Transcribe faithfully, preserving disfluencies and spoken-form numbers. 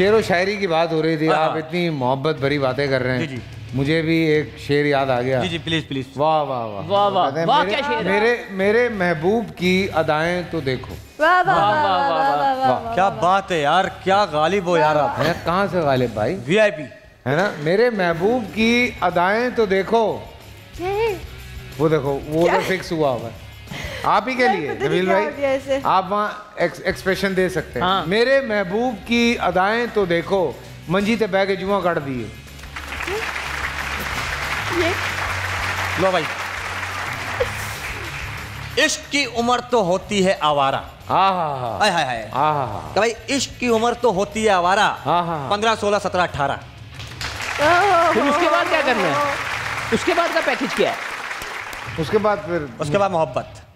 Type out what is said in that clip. शेर व शायरी की बात हो रही थी, आप इतनी मोहब्बत भरी बातें कर रहे हैं। जी जी। मुझे भी एक शेर याद आ गया। जी जी प्लीज प्लीज। वाह वाह वाह वाह वाह वाह क्या शेर है। मेरे मेरे महबूब की अदाएं तो देखो। वाह वाह वाह वाह वाह क्या बात है यार, क्या गालिब हो यार आप। है कहाँ से गालिब भाई, वीआईपी है ना। मेरे महबूब की अदाएं तो देखो, वो देखो वो तो फिक्स हुआ हुआ आप ही के लिए नबील भाई, आप वहाँ एक्सप्रेशन दे सकते हैं। हाँ। मेरे महबूब की अदाएं तो देखो, मंजी ते बह के जुआ काट दिए। लो भाई, इश्क की उम्र तो होती है आवारा। हाँ हाँ हाँ हाय हाय हाय हाँ हाँ भाई, इश्क की उम्र तो होती है आवारा। हाँ हाँ पंद्रह सोलह सत्रह अठारह फिर उसके बाद क्या करना है, उसके बाद का पैकेज क्या है, उसके बाद फिर उसके बाद मोहब्बत।